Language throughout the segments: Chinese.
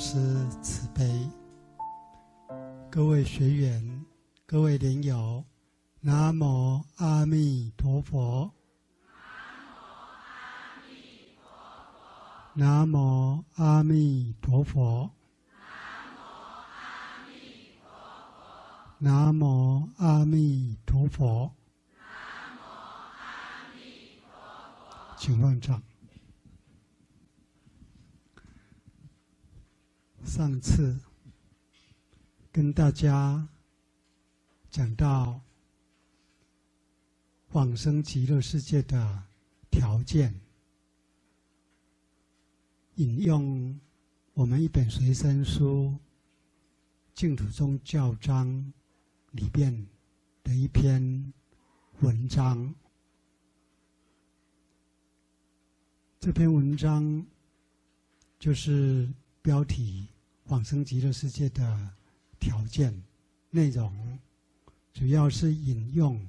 师慈悲，各位学员、各位莲友，南无阿弥陀佛。南无阿弥陀佛。南无阿弥陀佛。南无阿弥陀佛。请放掌。 上次跟大家讲到往生极乐世界的条件，引用我们一本随身书《净土宗教章》里边的一篇文章。这篇文章就是标题。 往生极乐世界的条件内容，主要是引用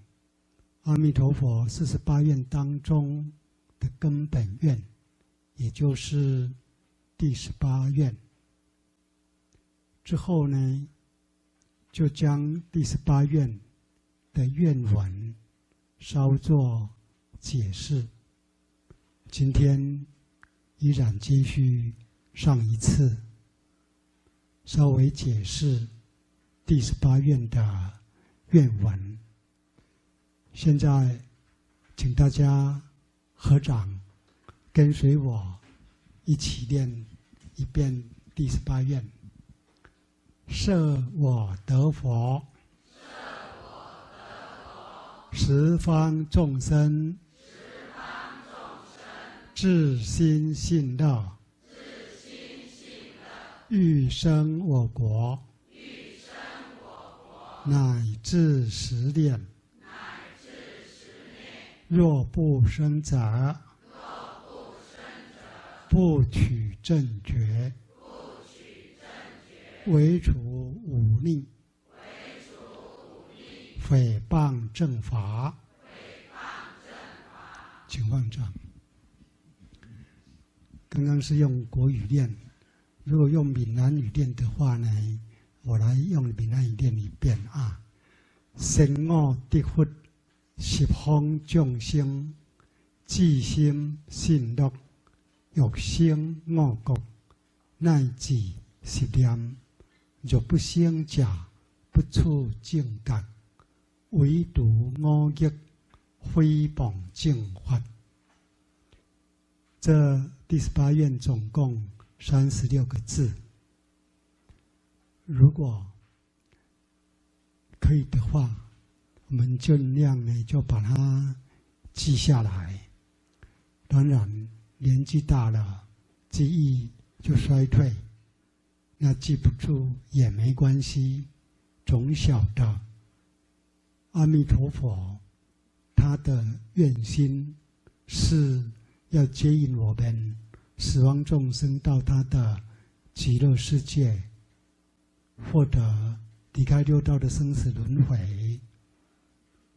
阿弥陀佛48愿当中的根本愿，也就是第18愿。之后呢，就将第18愿的愿文稍作解释。今天依然继续上一次。 稍微解释第18愿的愿文。现在，请大家合掌，跟随我一起念一遍第18愿：舍我得佛，十方众生，至心信乐。 欲生我国，乃至十念，若不生者，不取正觉，唯除忤逆，诽谤正法。请放掌。刚刚是用国语念。 如果用闽南语念的话呢，我来用闽南语念一遍啊。生我得佛，十方众生，至心信乐，欲生我国，乃至十念，若不生者，不出正觉，唯独我逆，诽谤正法。这第18愿总共。 36个字，如果可以的话，我们尽量呢就把它记下来。当然，年纪大了，记忆就衰退，那记不住也没关系，总晓得阿弥陀佛他的愿心是要接引我们。 死亡众生到他的极乐世界，获得离开六道的生死轮回，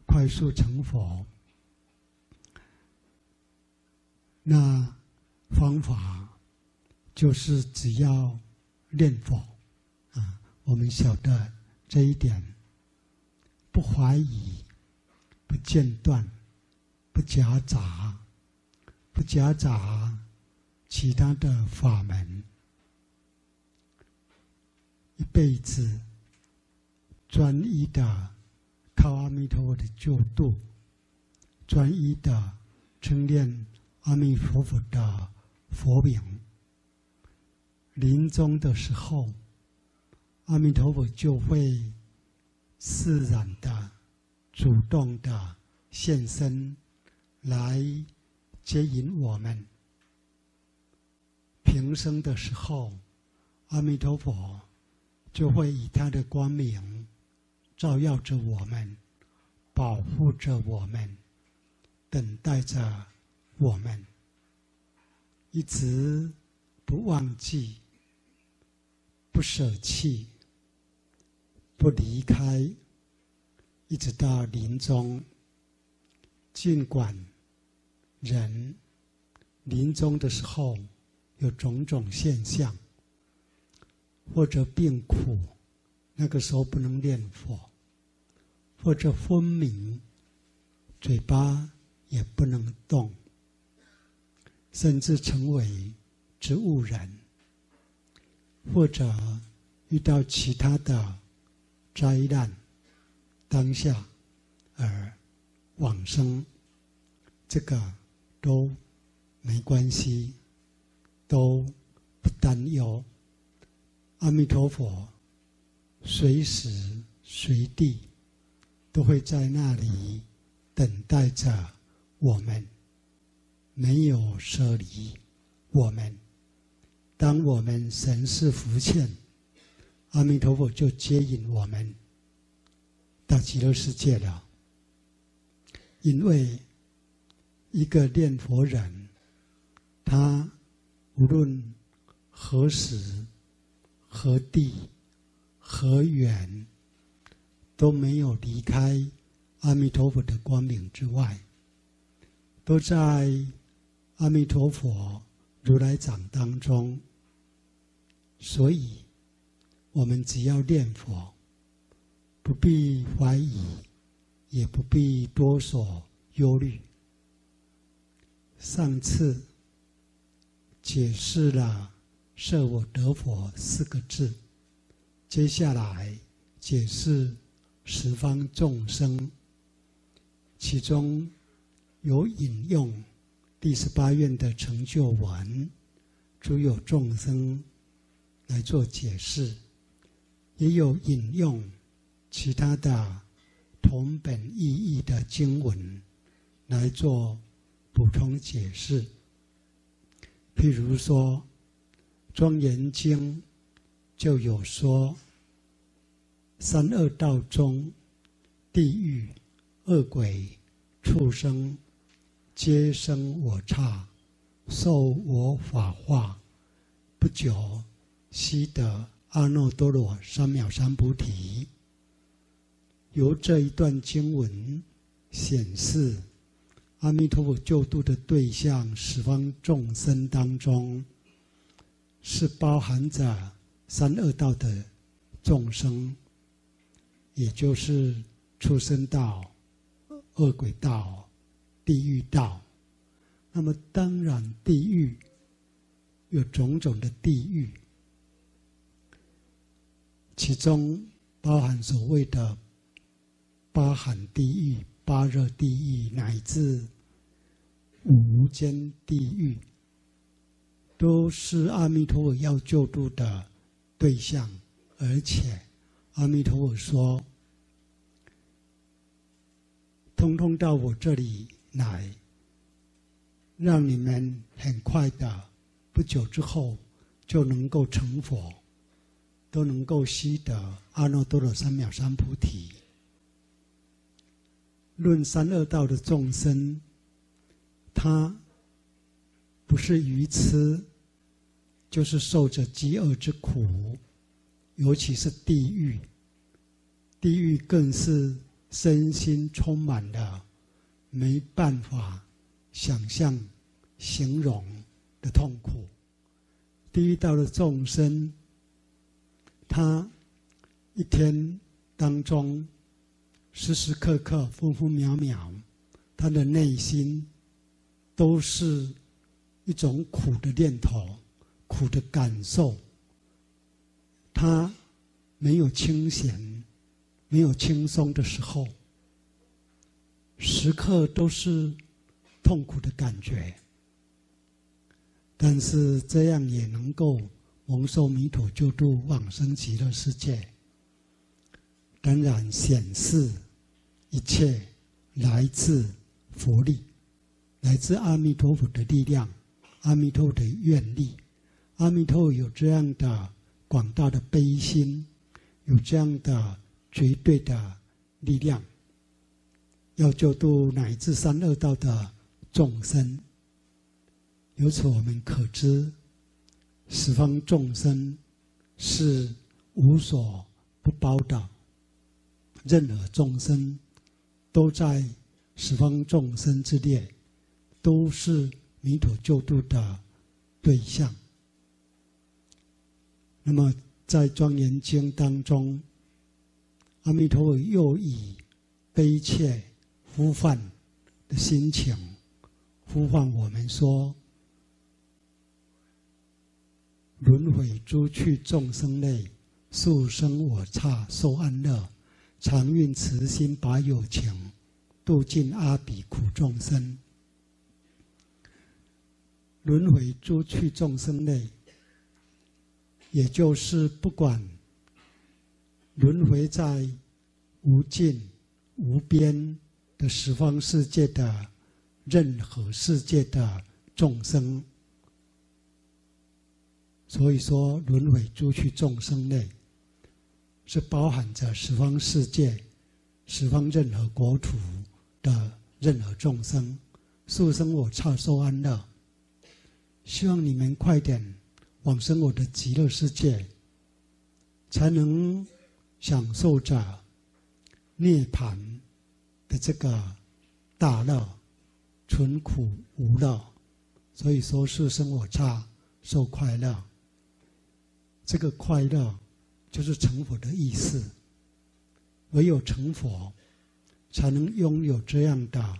快速成佛。那方法就是只要念佛啊，我们晓得这一点，不怀疑，不间断，不夹杂，不夹杂。 其他的法门，一辈子专一的靠阿弥陀佛的救度，专一的称念阿弥陀佛的佛名。临终的时候，阿弥陀佛就会自然的、主动的现身来接引我们。 平生的时候，阿弥陀佛就会以他的光明照耀着我们，保护着我们，等待着我们，一直不忘记、不舍弃、不离开，一直到临终。尽管人临终的时候， 有种种现象，或者病苦，那个时候不能念佛；或者昏迷，嘴巴也不能动，甚至成为植物人；或者遇到其他的灾难，当下而往生，这个都没关系，都不担忧。 阿弥陀佛，随时随地都会在那里等待着我们，没有舍离我们。当我们神识浮现，阿弥陀佛就接引我们到极乐世界了。因为一个念佛人，他无论何时、 何地何远都没有离开阿弥陀佛的光明之外，都在阿弥陀佛如来掌当中。所以，我们只要念佛，不必怀疑，也不必多所忧虑。上次解释了 “舍我得佛”4个字，接下来解释十方众生，其中有引用第18愿的成就文，诸有众生来做解释，也有引用其他的同本意义的经文来做补充解释，譬如说， 《庄严经》就有说，三恶道中，地狱、恶鬼、畜生，皆生我刹，受我法化，不久悉得阿耨多罗三藐三菩提。由这一段经文显示，阿弥陀佛救度的对象十方众生当中， 是包含着三恶道的众生，也就是畜生道、恶鬼道、地狱道。那么，当然地狱有种种的地狱，其中包含所谓的八寒地狱、八热地狱，乃至无间地狱， 都是阿弥陀佛要救度的对象，而且阿弥陀佛说：“通通到我这里来，让你们很快的，不久之后就能够成佛，都能够悉得阿耨多罗三藐三菩提。”论三恶道的众生，他不是愚痴， 就是受着饥饿之苦，尤其是地狱。地狱更是身心充满了没办法想象、形容的痛苦。地狱道的众生，他一天当中时时刻刻、分分秒秒，他的内心都是一种苦的念头、 苦的感受，他没有清闲，没有轻松的时候，时刻都是痛苦的感觉。但是这样也能够蒙受弥陀救度，往生极乐世界，当然显示一切来自佛力，来自阿弥陀佛的力量，阿弥陀佛的愿力。 阿弥陀佛有这样的广大的悲心，有这样的绝对的力量，要救度乃至三恶道的众生。由此我们可知，十方众生是无所不包的，任何众生都在十方众生之列，都是弥陀救度的对象。 那么在《庄严经》当中，阿弥陀佛又以悲切呼唤的心情呼唤我们说：轮回诸趣众生类，速生我刹受安乐，常运慈心把有情，度尽阿比苦众生。轮回诸趣众生类，也就是不管轮回在无尽无边的十方世界的任何世界的众生，所以说轮回诸趣众生类是包含着十方世界、十方任何国土的任何众生，速生我刹受安乐。希望你们快点往生我的极乐世界，才能享受着涅槃的这个大乐，纯苦无乐。所以说是生我刹受快乐，这个快乐就是成佛的意思。唯有成佛，才能拥有这样的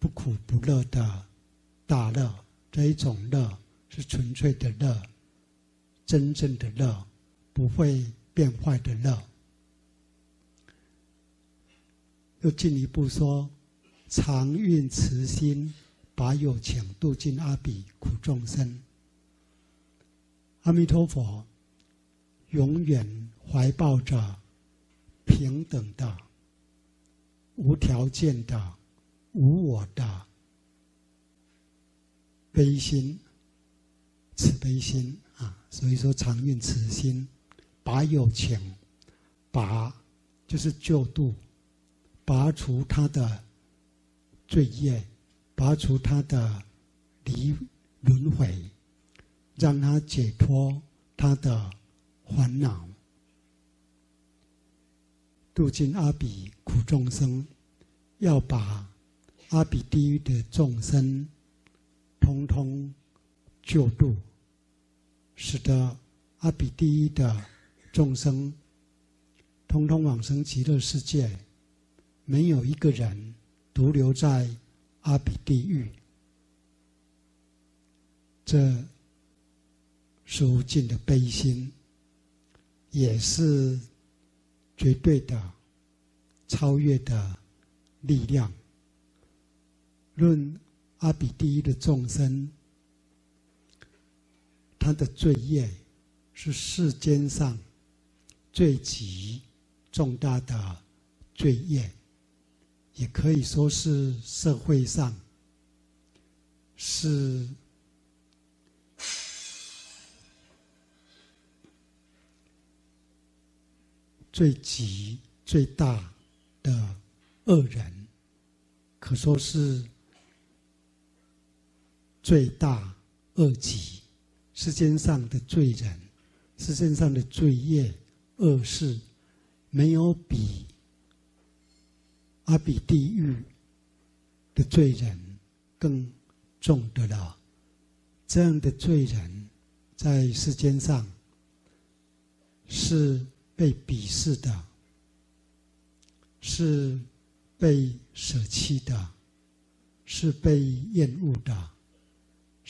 不苦不乐的大乐。这一种乐是纯粹的乐，真正的乐，不会变坏的乐。又进一步说，常运慈心把有情，度尽阿比苦众生。阿弥陀佛永远怀抱着平等的、无条件的、无我的悲心、慈悲心啊，所以说常运慈心，拔有情，拔就是救度，拔除他的罪业，拔除他的离轮回，让他解脱他的烦恼，度尽阿比苦众生，要把阿比地狱的众生通通救度，使得阿比地狱的众生通通往生极乐世界，没有一个人独留在阿比地狱。这是无尽的悲心，也是绝对的超越的力量。论阿比地狱的众生，他的罪业是世间上最极重大的罪业，也可以说是社会上是最极最大的恶人，可说是最大恶极，世间上的罪人，世间上的罪业恶事，没有比阿比地狱的罪人更重的了。这样的罪人在世间上是被鄙视的，是被舍弃的，是被厌恶的，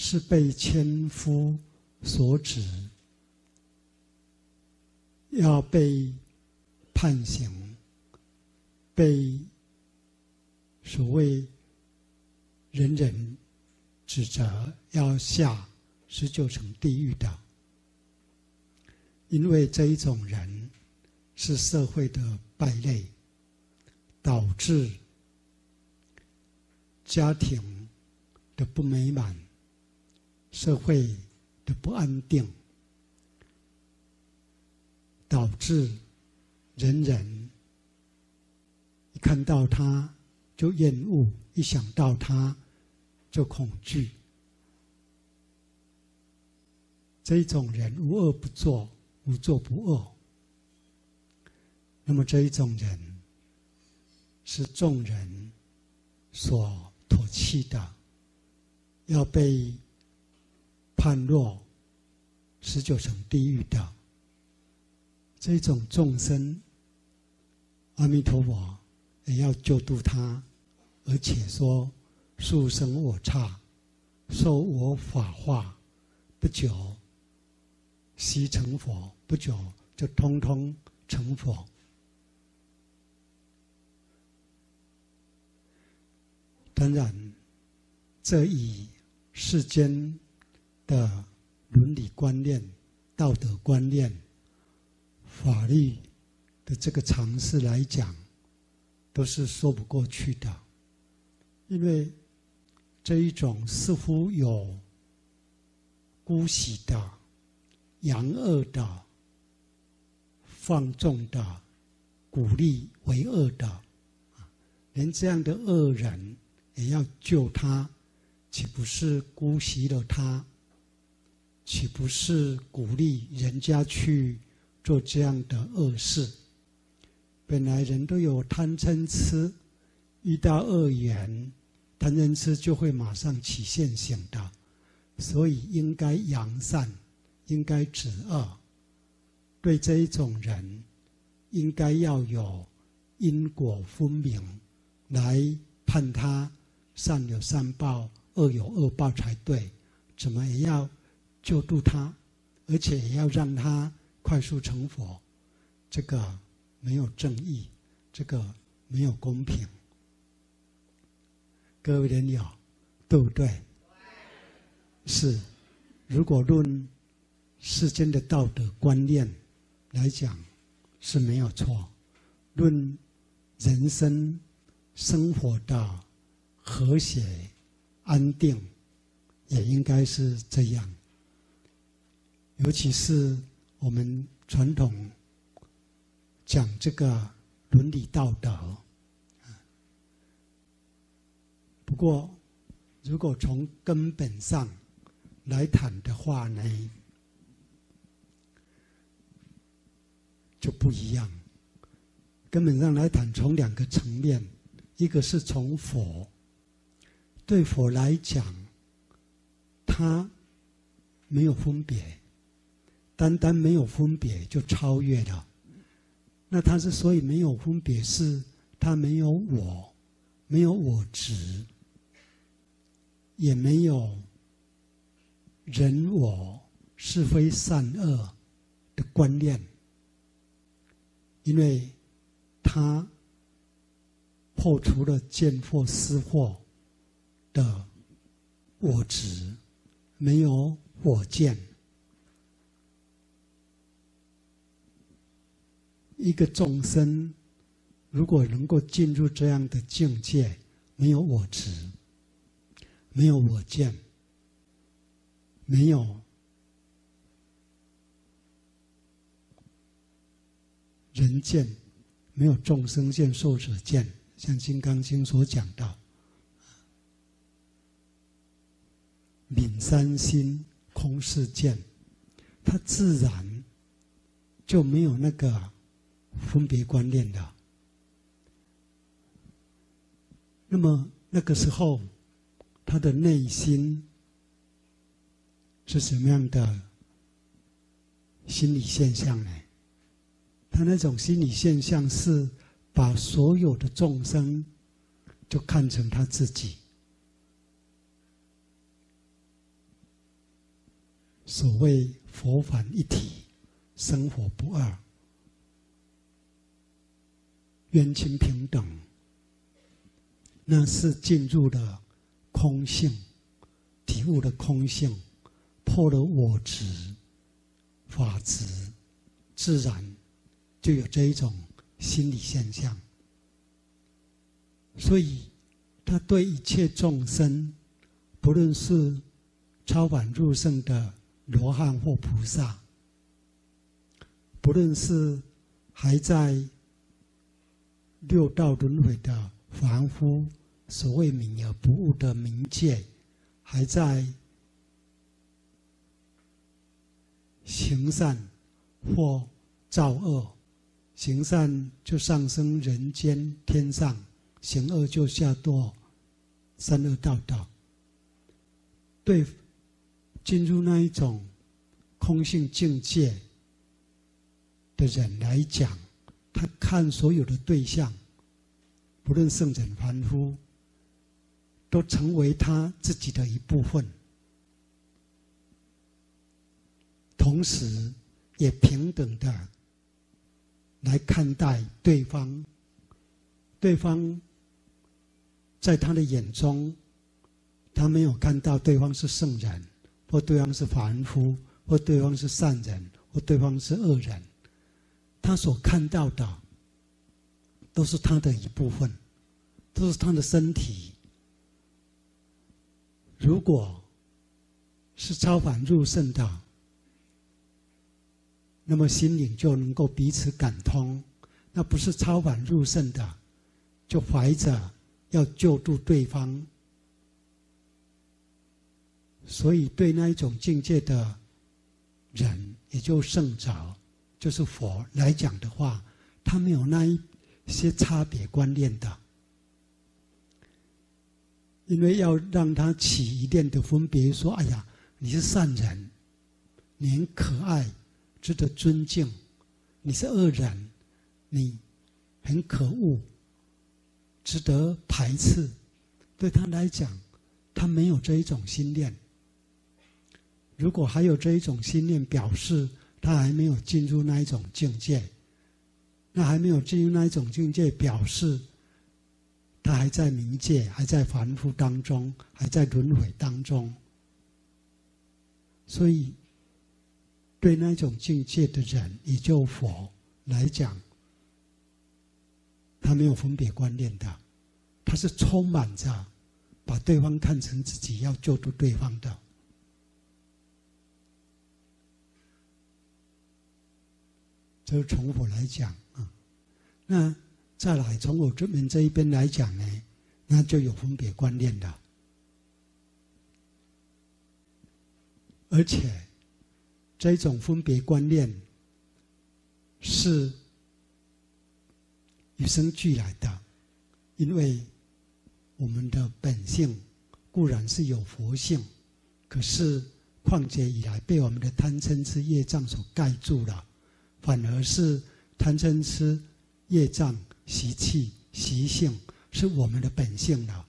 是被千夫所指，要被判刑，被所谓人人指责，要下19层地狱的。因为这一种人是社会的败类，导致家庭的不美满，社会的不安定，导致人人一看到他就厌恶，一想到他就恐惧。这种人无恶不作，无作不恶。那么这一种人是众人所唾弃的，要被判若19层地狱的这种众生，阿弥陀佛也要救度他，而且说速生我刹，受我法化，不久悉成佛，不久就通通成佛。当然，这以世间的伦理观念、道德观念、法律的这个常识来讲，都是说不过去的，因为这一种似乎有姑息的、扬恶的、放纵的、鼓励为恶的，连这样的恶人也要救他，岂不是姑息了他？岂不是鼓励人家去做这样的恶事？本来人都有贪嗔痴，遇到恶缘，贪嗔痴就会马上起现行的，所以应该扬善，应该止恶。对这一种人，应该要有因果分明来判他善有善报，恶有恶报才对。怎么也要救度他，而且也要让他快速成佛，这个没有正义，这个没有公平。各位莲友，对不对？是。如果论世间的道德观念来讲是没有错，论人生生活的和谐安定也应该是这样。尤其是我们传统讲这个伦理道德，不过如果从根本上来谈的话呢，就不一样。根本上来谈，从两个层面，一个是从佛，对佛来讲，它没有分别。单单没有分别就超越了，那他之所以没有分别，是他没有我，没有我执，也没有人我是非善恶的观念，因为他破除了见惑思惑的我执，没有我见。一个众生如果能够进入这样的境界，没有我执，没有我见，没有人见，没有众生见、寿者见，像《金刚经》所讲到，泯三心空视见，他自然就没有那个分别观念的。那么那个时候，他的内心是什么样的心理现象呢？他那种心理现象是把所有的众生就看成他自己，所谓佛凡一体，生活不二，冤亲平等，那是进入了空性，体悟了空性，破了我执、法执，自然就有这一种心理现象。所以，他对一切众生，不论是超凡入圣的罗汉或菩萨，不论是还在六道轮回的凡夫，所谓名而不悟的冥界，还在行善或造恶。行善就上升人间天上，行恶就下堕三恶道。对，进入那一种空性境界的人来讲，他看所有的对象，不论圣人凡夫，都成为他自己的一部分，同时也平等的来看待对方。对方在他的眼中，他没有看到对方是圣人，或对方是凡夫，或对方是善人，或对方是恶人，他所看到的都是他的一部分，都是他的身体。如果是超凡入圣的，那么心灵就能够彼此感通；那不是超凡入圣的，就怀着要救助对方。所以对那一种境界的人，也就圣者，就是佛来讲的话，他没有那一些差别观念的。因为要让他起一念的分别，说：“哎呀，你是善人，你很可爱，值得尊敬；你是恶人，你很可恶，值得排斥。”对他来讲，他没有这一种心念。如果还有这一种心念，表示他还没有进入那一种境界。那还没有进入那一种境界，表示他还在冥界，还在凡夫当中，还在轮回当中。所以，对那种境界的人，也就佛来讲，他没有分别观念的，他是充满着把对方看成自己要救助对方的。这是从我来讲啊，那再来从我这一边来讲呢，那就有分别观念的，而且这种分别观念是与生俱来的，因为我们的本性固然是有佛性，可是旷劫以来被我们的贪嗔痴业障所盖住了。反而是贪嗔痴业障习气习性是我们的本性了，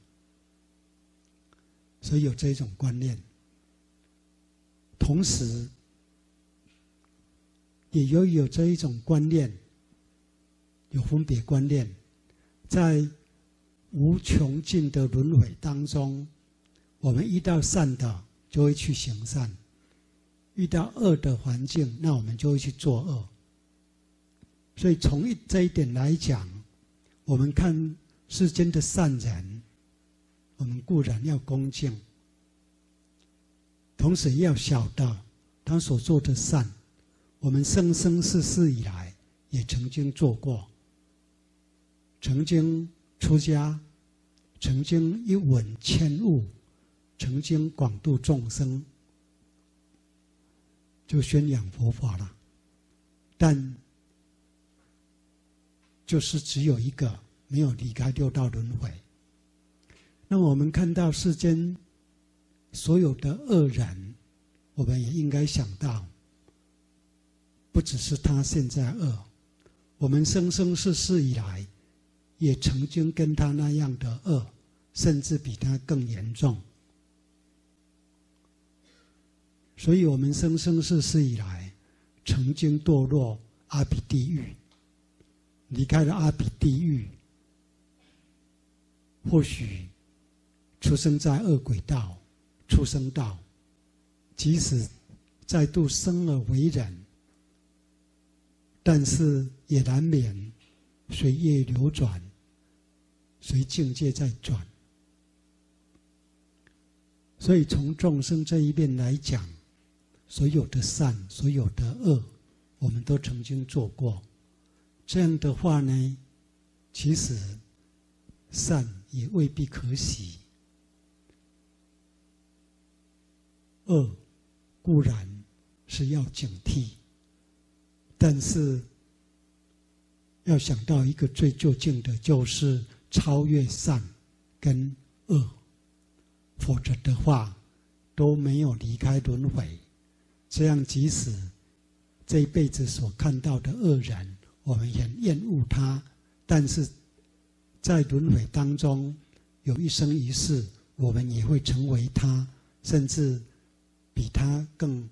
所以有这种观念。同时也由于有这一种观念，有分别观念，在无穷尽的轮回当中，我们遇到善的就会去行善，遇到恶的环境，那我们就会去作恶。所以从这一点来讲，我们看世间的善人，我们固然要恭敬，同时要晓得他所做的善，我们生生世世以来也曾经做过，曾经出家，曾经一吻千物，曾经广度众生，就宣扬佛法了。但就是只有一个没有离开六道轮回。那我们看到世间所有的恶人，我们也应该想到，不只是他现在恶，我们生生世世以来也曾经跟他那样的恶，甚至比他更严重。所以我们生生世世以来曾经堕落阿鼻地狱，离开了阿鼻地狱，或许出生在恶鬼道、畜生道，即使再度生而为人，但是也难免随业流转，随境界在转。所以从众生这一面来讲，所有的善，所有的恶，我们都曾经做过。这样的话呢，其实善也未必可喜，恶固然是要警惕，但是要想到一个最究竟的，就是超越善跟恶，否则的话都没有离开轮回，这样即使这一辈子所看到的恶人，我们很厌恶他，但是在轮回当中有一生一世，我们也会成为他，甚至比他更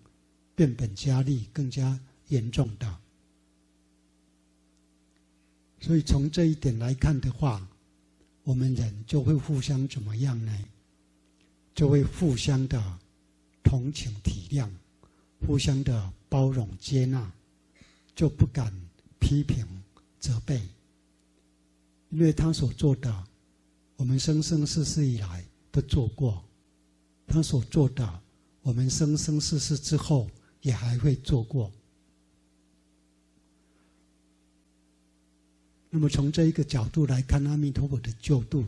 变本加厉、更加严重的。所以从这一点来看的话，我们人就会互相怎么样呢？就会互相的同情体谅，互相的包容接纳，就不敢批评责备，因为他所做的，我们生生世世以来都做过；他所做的，我们生生世世之后也还会做过。那么从这一个角度来看，阿弥陀佛的救度，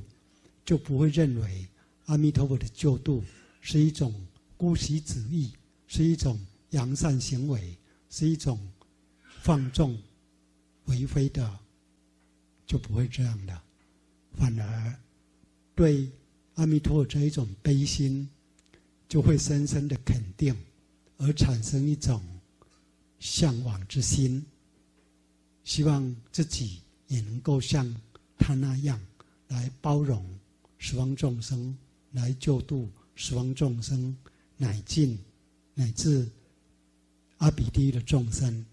就不会认为阿弥陀佛的救度是一种姑息旨意，是一种扬善行为，是一种放纵为非的，就不会这样的。反而对阿弥陀佛这一种悲心，就会深深的肯定，而产生一种向往之心，希望自己也能够像他那样来包容十方众生，来救度十方众生，乃至阿鼻地狱的众生。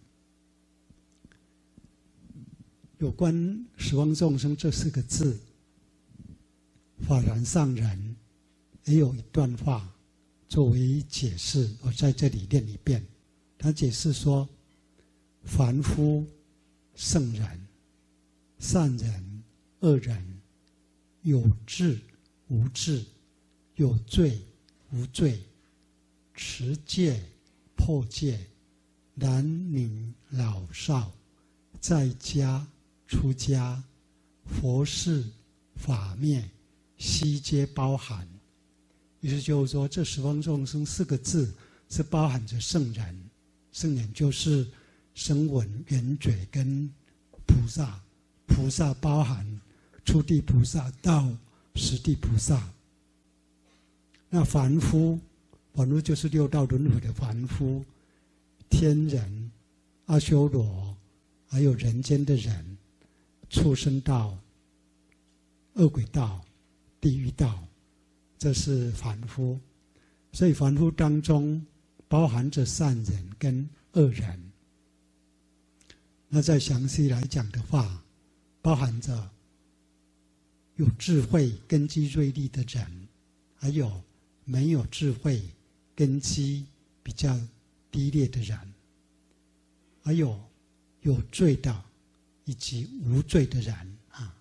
有关十方众生这四个字，法然上人也有一段话作为解释，我在这里念一遍。他解释说：凡夫、圣人、善人、恶人，有智无智，有罪无罪，持戒破戒，男女老少，在家出家，佛事法灭，悉皆包含。于是就是说，这十方众生四个字是包含着圣人。圣人就是声闻、缘觉跟菩萨，菩萨包含初地菩萨到十地菩萨。那凡夫，凡夫就是六道轮回的凡夫，天人、阿修罗，还有人间的人，畜生道、恶鬼道、地狱道，这是凡夫。所以凡夫当中包含着善人跟恶人。那再详细来讲的话，包含着有智慧根基锐利的人，还有没有智慧根基比较低劣的人，还有罪的以及无罪的人啊，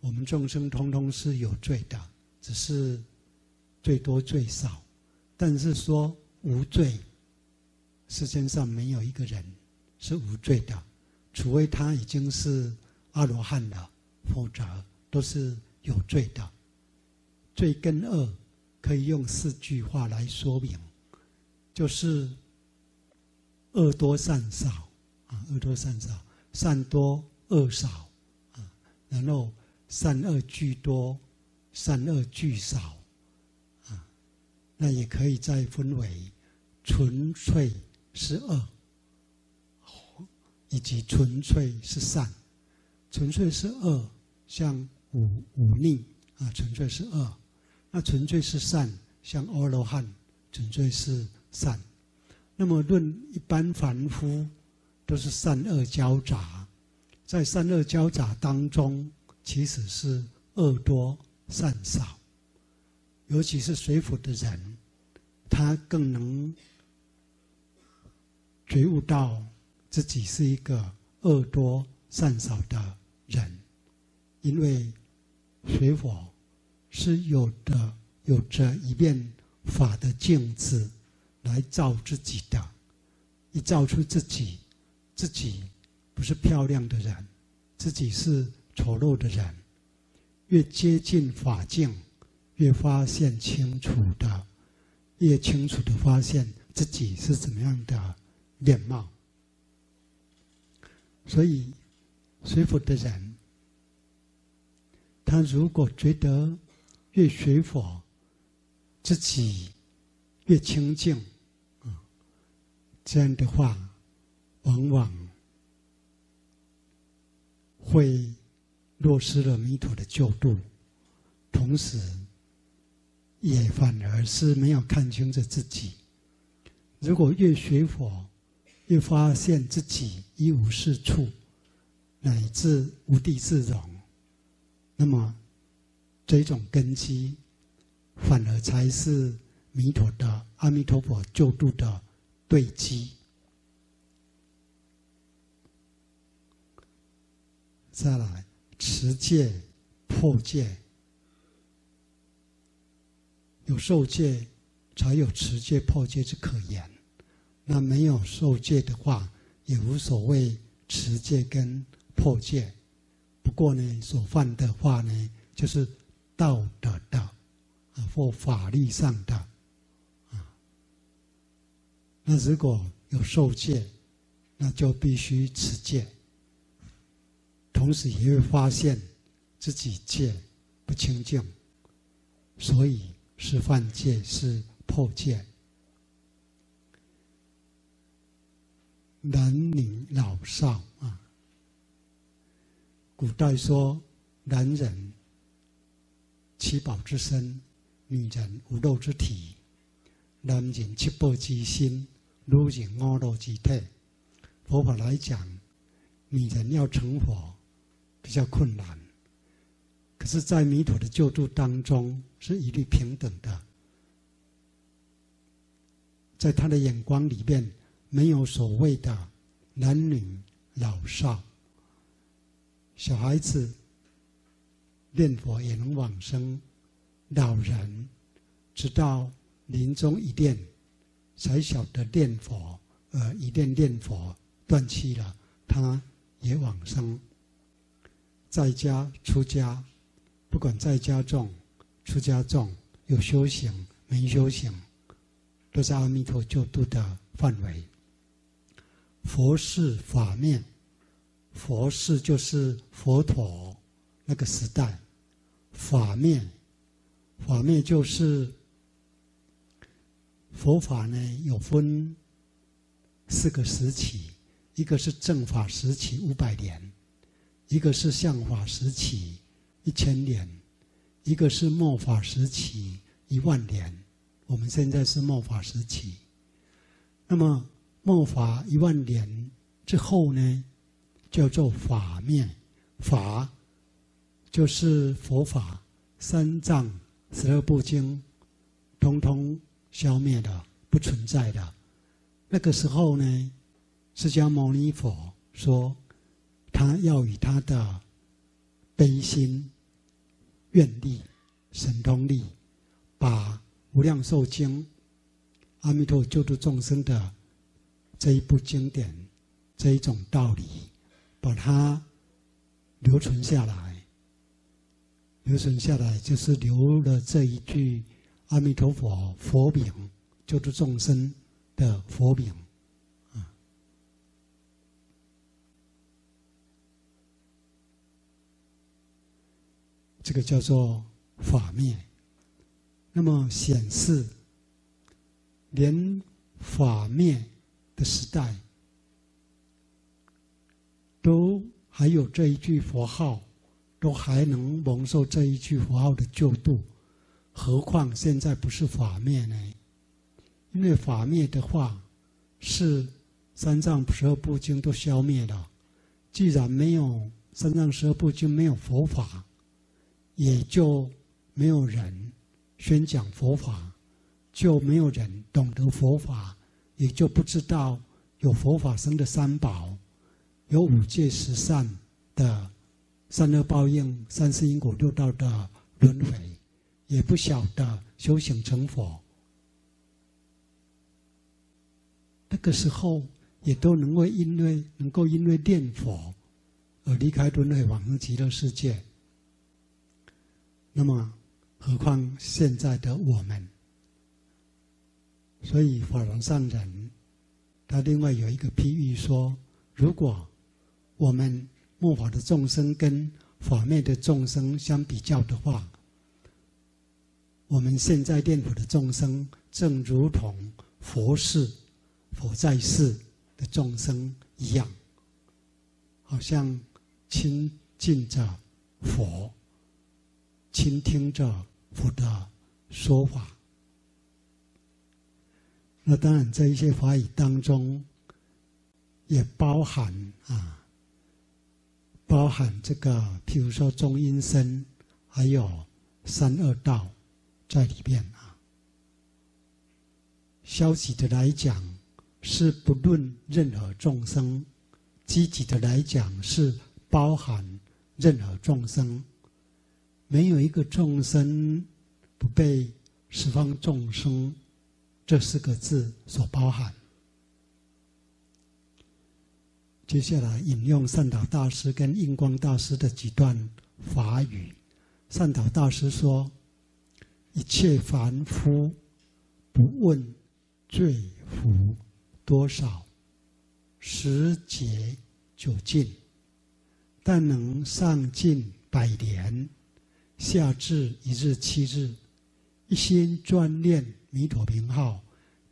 我们众生通通是有罪的，只是罪多罪少。但是说无罪，世间上没有一个人是无罪的，除非他已经是阿罗汉了，否则都是有罪的。罪跟恶可以用4句话来说明，就是恶多善少。恶多善少，善多恶少，然后善恶俱多，善恶俱少，那也可以再分为纯粹是恶，以及纯粹是善。纯粹是恶，像忤逆啊，纯粹是恶；那纯粹是善，像阿罗汉，纯粹是善。那么论一般凡夫，都是善恶交杂，在善恶交杂当中，其实是恶多善少。尤其是水浒的人，他更能觉悟到自己是一个恶多善少的人，因为水浒是有着一面法的镜子来照自己的，一照出自己不是漂亮的人，自己是丑陋的人。越接近法境，越发现清楚的，越清楚的发现自己是怎么样的面貌。所以，学佛的人，他如果觉得越学佛，自己越清净，这样的话，往往会落失了弥陀的救度，同时也反而是没有看清着自己。如果越学佛，越发现自己一无是处，乃至无地自容，那么这种根基，反而才是弥陀的阿弥陀佛救度的对机。再来，持戒、破戒，有受戒才有持戒、破戒之可言。那没有受戒的话，也无所谓持戒跟破戒。不过呢，所犯的话呢，就是道德的或法律上的那如果有受戒，那就必须持戒，同时也会发现自己戒不清净，所以是犯戒，是破戒。男女老少古代说男人七宝之身，女人无肉之体，男人七魄之心，女人五肉之体。佛法来讲，女人要成佛比较困难，可是在弥陀的救度当中是一律平等的，在他的眼光里面没有所谓的男女老少，小孩子念佛也能往生，老人直到临终一念才晓得念佛，而一念念佛断气了，他也往生。在家出家，不管在家众出家众，有修行没修行，都是阿弥陀救度的范围。佛事法灭，佛事就是佛陀那个时代，法灭，法灭就是佛法呢有分4个时期，一个是正法时期500年，一个是相法时期1000年，一个是末法时期10000年。我们现在是末法时期，那么末法10000年之后呢，叫做法灭。法就是佛法3藏12部经通通消灭的，不存在的。那个时候呢，释迦牟尼佛说他要以他的悲心、愿力、神通力，把无量寿经阿弥陀救度众生的这一部经典，这一种道理，把它留存下来。留存下来就是留了这一句阿弥陀佛佛名，救度众生的佛名这个叫做法灭。那么显示连法灭的时代都还有这一句佛号，都还能蒙受这一句佛号的救度，何况现在不是法灭呢？因为法灭的话，是3藏12部经都消灭了。既然没有3藏12部经，没有佛法，也就没有人宣讲佛法，就没有人懂得佛法，也就不知道有佛法生的3宝，有5戒10善的3恶报应、3世因果、6道的轮回，也不晓得修行成佛。那个时候也都能够因为念佛而离开轮回，往生极乐世界。那么何况现在的我们？所以法然上人他另外有一个譬喻说，如果我们末法的众生跟法灭的众生相比较的话，我们现在念佛的众生正如同佛事佛在世的众生一样，好像亲近着佛，倾听着佛的说法。那当然，在一些法语当中，也包含这个，譬如说中阴身，还有三恶道在里边啊。消极的来讲是不论任何众生，积极的来讲是包含任何众生，没有一个众生不被十方众生这4个字所包含。接下来引用善导大师跟印光大师的几段法语。善导大师说：“一切凡夫不问罪福多少，十劫九尽，但能上尽100年，下至1日7日，一心专念弥陀名号，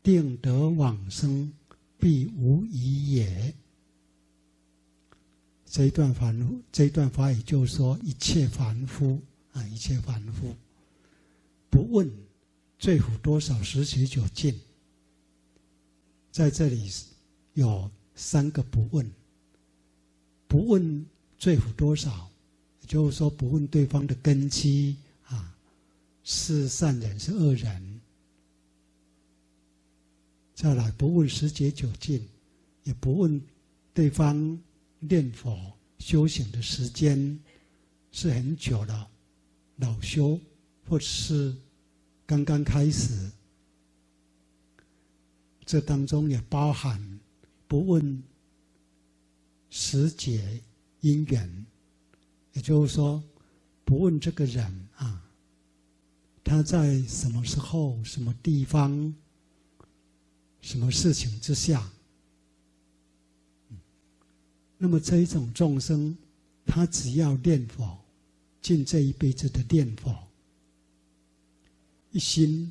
定得往生，必无疑也。”这一段法语就说一切凡夫啊，一切凡夫不问罪福多少，十劫九尽。在这里有3个不问：不问罪福多少，也就是说不问对方的根基啊，是善人是恶人；再来不问十劫九尽，也不问对方念佛修行的时间是很久了，老修或是刚刚开始。这当中也包含不问十劫因缘，也就是说不问这个人啊，他在什么时候、什么地方、什么事情之下。那么这一种众生，他只要念佛，尽这一辈子的念佛，一心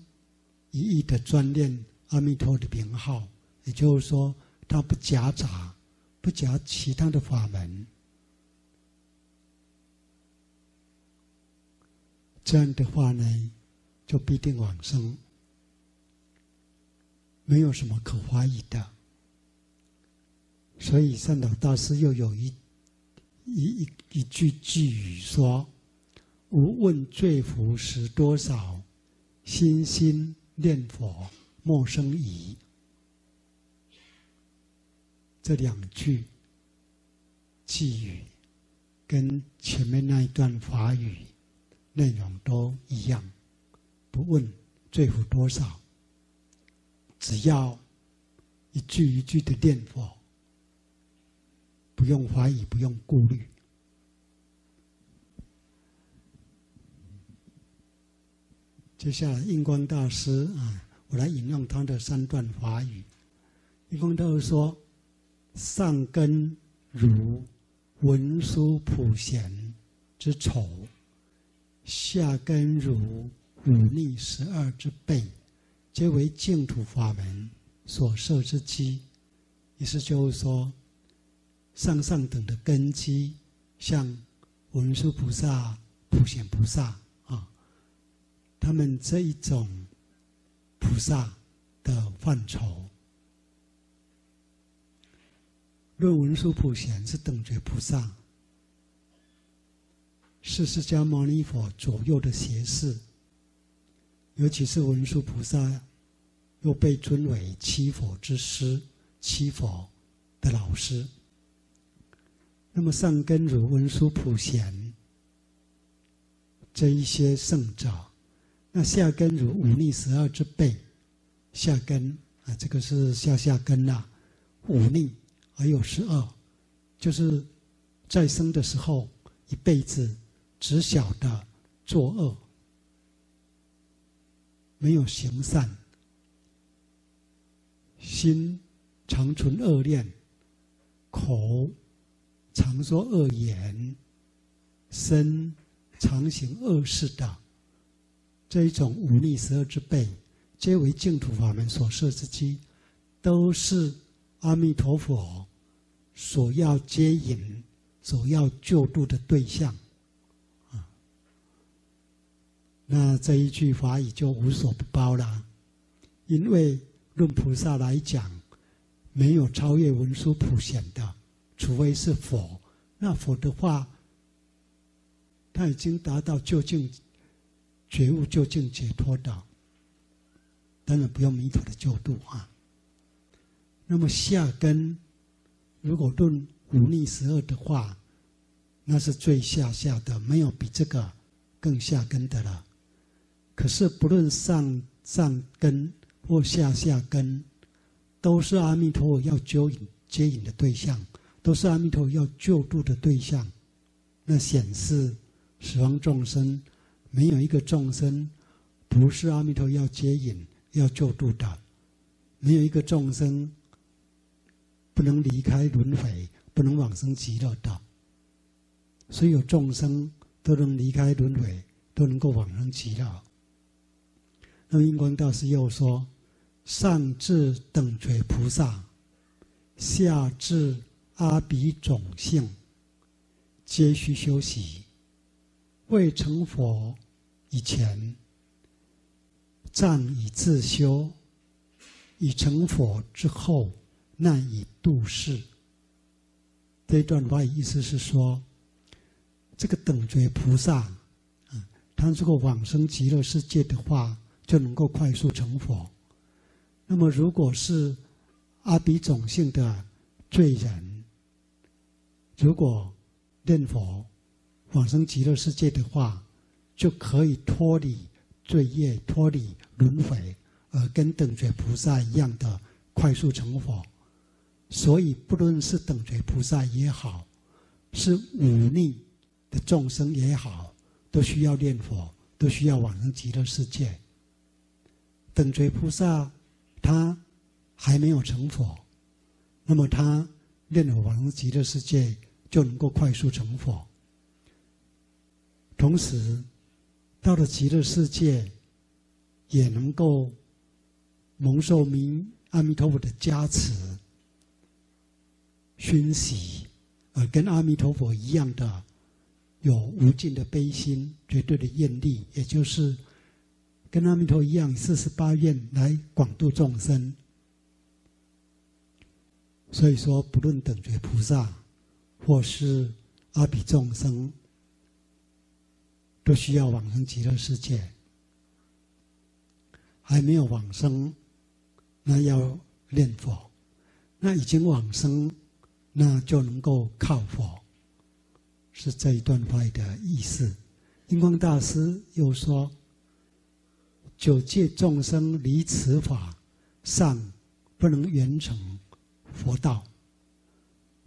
一意的专念阿弥陀的名号，也就是说，他不夹杂，不夹其他的法门，这样的话呢，就必定往生，没有什么可怀疑的。所以善导大师又有一句句语说：“无问罪福时多少，心心念佛莫生疑。”这2句句语跟前面那一段法语内容都一样，不问罪福多少，只要一句一句的念佛。不用怀疑，不用顾虑。接下来，印光大师啊，我来引用他的3段法语。印光大师说：“上根如文殊普贤之丑，下根如忤逆12之悖，皆为净土法门所摄之基。”意思就是说，上等的根基，像文殊菩萨、普贤菩萨啊，他们这一种菩萨的范畴。论文殊普贤是等觉菩萨，是释迦牟尼佛左右的胁侍，尤其是文殊菩萨，又被尊为7佛之师，7佛的老师。那么上根如文殊普贤这一些圣者，那下根如忤逆12之悖，下根啊，这个是下根啦、啊，忤逆还有12，就是在生的时候一辈子只晓得作恶，没有行善，心常存恶念，口常说恶言，身常行恶事的，这一种忤逆12之悖，皆为净土法门所摄之基。都是阿弥陀佛所要接引、所要救度的对象啊。那这一句法语就无所不包了，因为论菩萨来讲，没有超越文殊普贤的，除非是佛。那佛的话，他已经达到究竟觉悟、究竟解脱的，当然不用弥陀的救度啊。那么下根，如果论忤逆十恶的话，那是最下下的，没有比这个更下根的了。可是不论上根或下根，都是阿弥陀佛要接引的对象，都是阿弥陀佛要救度的对象。那显示十方众生没有一个众生不是阿弥陀佛要接引、要救度的，没有一个众生不能离开轮回，不能往生极乐的。所有众生都能离开轮回，都能够往生极乐。那么印光大师又说：上至等觉菩萨，下至阿鼻种性，皆需修习。未成佛以前，暂以自修；以成佛之后，难以度世。这一段话意思是说，这个等觉菩萨，他如果往生极乐世界的话，就能够快速成佛。那么，如果是阿鼻种性的罪人，如果念佛往生极乐世界的话，就可以脱离罪业、脱离轮回，而跟等觉菩萨一样的快速成佛。所以，不论是等觉菩萨也好，是忤逆的众生也好，都需要念佛，都需要往生极乐世界。等觉菩萨他还没有成佛，那么他念佛往生极乐世界就能够快速成佛。同时，到了极乐世界，也能够蒙受阿弥陀佛的加持、熏习，而跟阿弥陀佛一样的有无尽的悲心、绝对的愿力，也就是跟阿弥陀一样48愿来广度众生。所以说，不论等觉菩萨或是阿鼻众生，都需要往生极乐世界。还没有往生，那要念佛；那已经往生，那就能够靠佛，是这一段话的意思。印光大师又说：九界众生离此法，尚不能圆成佛道；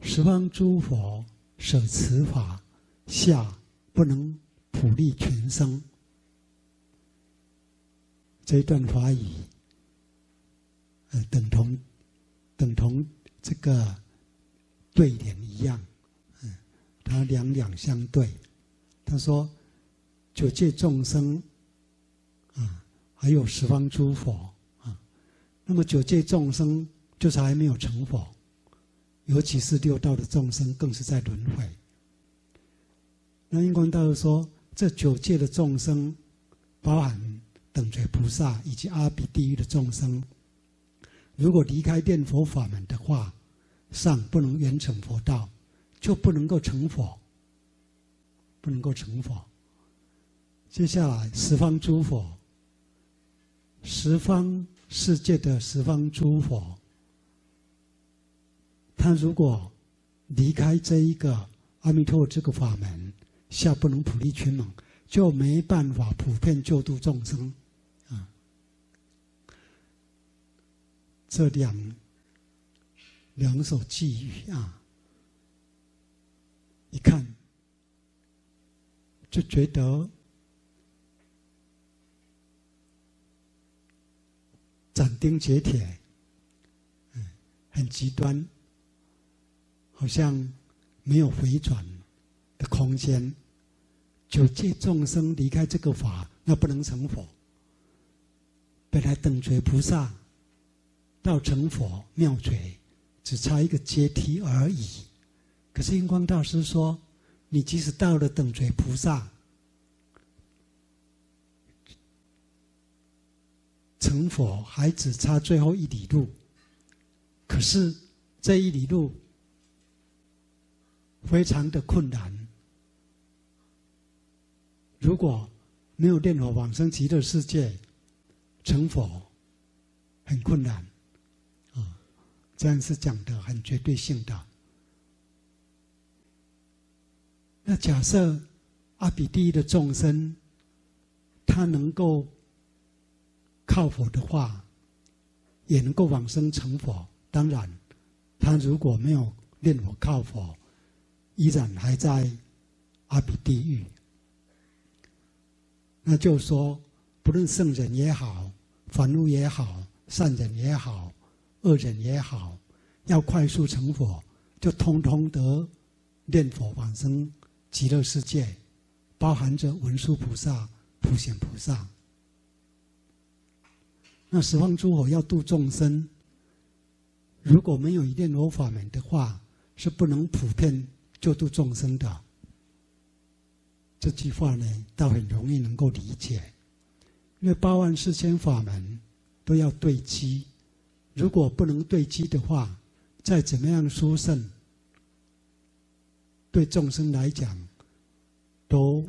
十方诸佛舍此法，下不能普利群生。这一段法语，等同这个对联一样，它两相对。他说，九界众生啊，还有十方诸佛啊。那么九界众生就是还没有成佛，尤其是六道的众生，更是在轮回。那印光大师说，这九界的众生，包含等觉菩萨以及阿鼻地狱的众生，如果离开念佛法门的话，尚不能圆成佛道，就不能够成佛，不能够成佛。接下来，十方诸佛，十方世界的十方诸佛，他如果离开这一个阿弥陀这个法门，下不能普利群生，就没办法普遍救度众生啊。这两首寄语啊，一看就觉得斩钉截铁，很极端，好像没有回转的空间。九界众生离开这个法，那不能成佛。本来等觉菩萨到成佛妙觉，只差一个阶梯而已。可是印光大师说，你即使到了等觉菩萨，成佛还只差最后一里路。可是这一里路非常的困难。如果没有念佛往生极乐世界，成佛很困难啊！这样是讲的很绝对性的。那假设阿鼻地狱的众生，他能够靠佛的话，也能够往生成佛。当然，他如果没有念佛靠佛，依然还在阿鼻地狱。那就说，不论圣人也好，凡夫也好，善人也好，恶人也好，要快速成佛，就通通得念佛往生极乐世界，包含着文殊菩萨、普贤菩萨。那十方诸佛要度众生，如果没有一念佛法门的话，是不能普遍救度众生的。这句话呢，倒很容易能够理解，因为84000法门都要对机，如果不能对机的话，再怎么样殊胜，对众生来讲都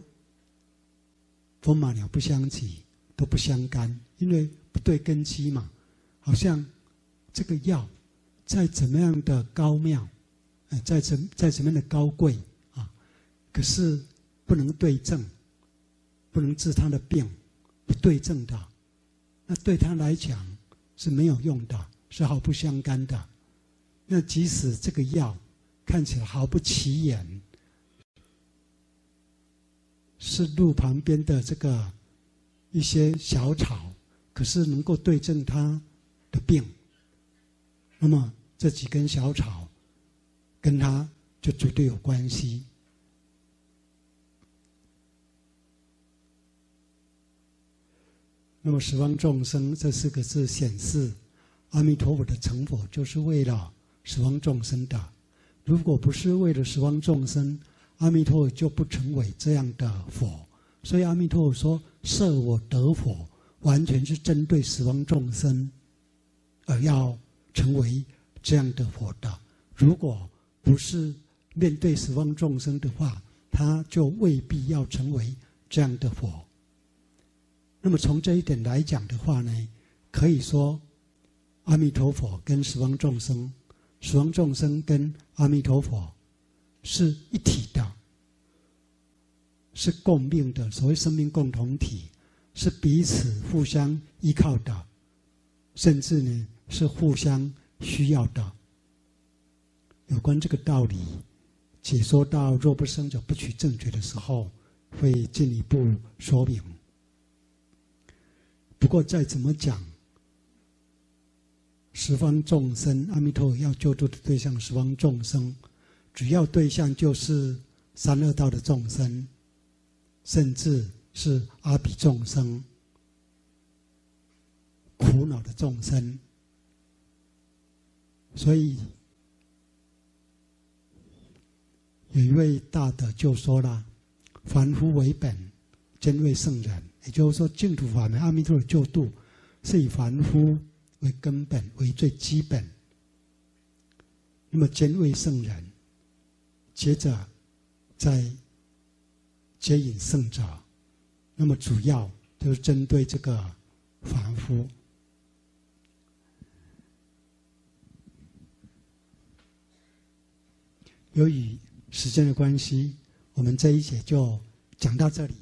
风马鸟不相及，都不相干，因为不对根基嘛。好像这个药再怎么样的高妙，再怎么样的高贵啊，可是不能对症，不能治他的病，不对症的，那对他来讲是没有用的，是毫不相干的。那即使这个药看起来毫不起眼，是路旁边的这个一些小草，可是能够对症他的病，那么这几根小草跟他就绝对有关系。那么十方众生这4个字显示，阿弥陀佛的成佛就是为了十方众生的。如果不是为了十方众生，阿弥陀佛就不成为这样的佛。所以阿弥陀佛说摄我得佛，完全是针对十方众生而要成为这样的佛的。如果不是面对十方众生的话，他就未必要成为这样的佛。那么从这一点来讲的话呢，可以说阿弥陀佛跟十方众生，十方众生跟阿弥陀佛是一体的，是共命的，所谓生命共同体，是彼此互相依靠的，甚至呢是互相需要的。有关这个道理解说到若不生者不取正觉的时候，会进一步说明。不过再怎么讲，十方众生，阿弥陀佛要救度的对象十方众生，主要对象就是三恶道的众生，甚至是阿鼻众生、苦恼的众生。所以有一位大德就说了，凡夫为本，真为圣人。也就是说，净土法门阿弥陀佛救度是以凡夫为根本，为最基本。那么兼为圣人，接着再接引圣者，那么主要就是针对这个凡夫。由于时间的关系，我们这一节就讲到这里。